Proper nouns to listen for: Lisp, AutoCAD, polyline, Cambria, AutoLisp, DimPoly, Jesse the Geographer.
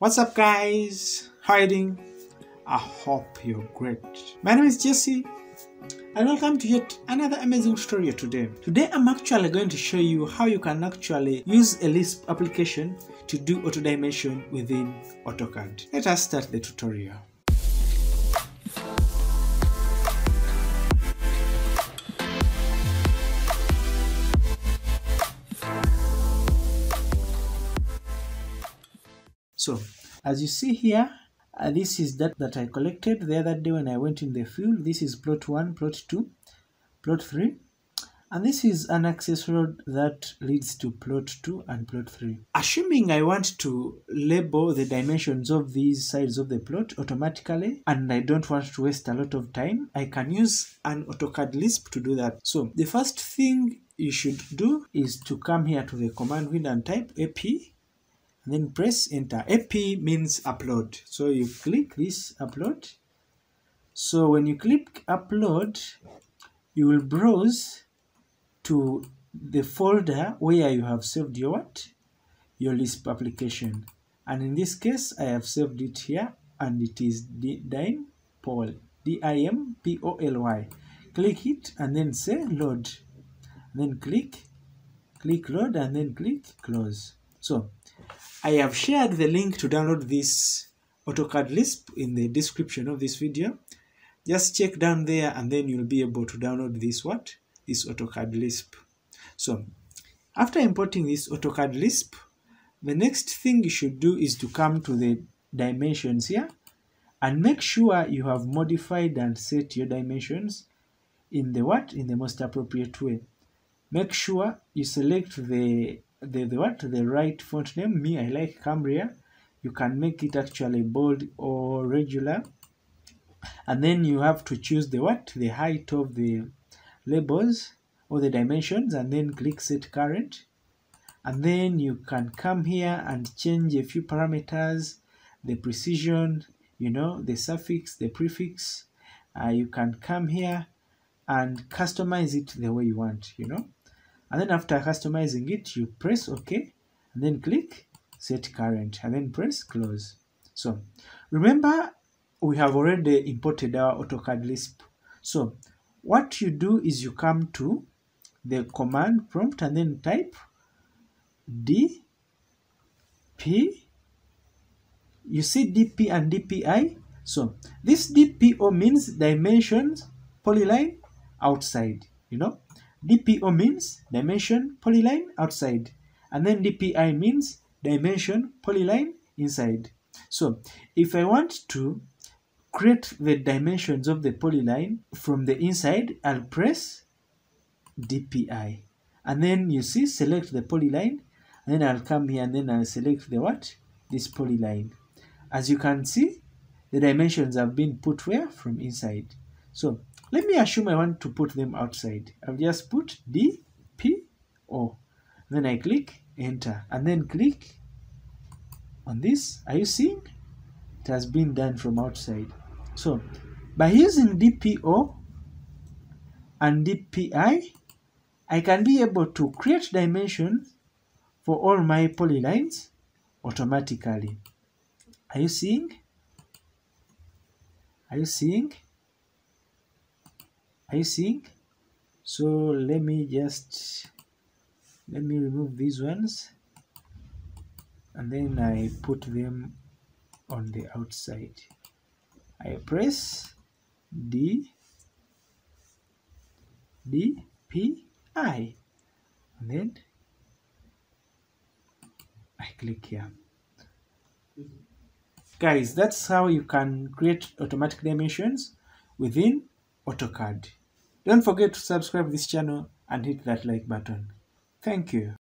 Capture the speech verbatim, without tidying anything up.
What's up guys, how are you doing? I hope you're great. My name is Jesse and welcome to yet another amazing tutorial today. Today I'm actually going to show you how you can actually use a Lisp application to do auto-dimension within AutoCAD. Let us start the tutorial. So, as you see here, uh, this is that that I collected the other day when I went in the field. This is plot one, plot two, plot three, and this is an access road that leads to plot two and plot three. Assuming I want to label the dimensions of these sides of the plot automatically, and I don't want to waste a lot of time, I can use an AutoCAD Lisp to do that. So, the first thing you should do is to come here to the command window and type A P. Then press enter. A P means upload. So you click this upload. So when you click upload, you will browse to the folder where you have saved your what? Your Lisp application. And in this case, I have saved it here, and it is DimPoly. D I M P O L Y. Click it and then say load. And then click, click load, and then click close. So I have shared the link to download this AutoCAD Lisp in the description of this video. Just check down there and then you'll be able to download this what? This AutoCAD Lisp. So after importing this AutoCAD Lisp, the next thing you should do is to come to the dimensions here and make sure you have modified and set your dimensions in the what? In the most appropriate way. Make sure you select the The, the what the right font name. Me, I like Cambria. You can make it actually bold or regular, and then you have to choose the what the height of the labels or the dimensions, and then click set current, and then you can come here and change a few parameters, the precision, you know, the suffix, the prefix. Uh, you can come here and customize it the way you want, you know. And then after customizing it, you press OK, and then click set current, and then press close. So remember, we have already imported our AutoCAD Lisp. So what you do is you come to the command prompt and then type D P. You see D P and D P I. So this D P O means dimensions polyline outside, you know. D P O means dimension polyline outside, and then D P I means dimension polyline inside. So if I want to create the dimensions of the polyline from the inside, I'll press D P I, and then you see select the polyline, and then I'll come here and then I'll select the what? This polyline. As you can see, the dimensions have been put where? From inside. So let me assume I want to put them outside. I'll just put D P O. Then I click enter and then click on this. Are you seeing? It has been done from outside. So by using D P O and D P I, I can be able to create dimensions for all my polylines automatically. Are you seeing? Are you seeing? Are you seeing? So let me just let me remove these ones, and then I put them on the outside. I press D D P I, and then I click here. Guys, that's how you can create automatic dimensions within AutoCAD. Don't forget to subscribe to this channel and hit that like button. Thank you.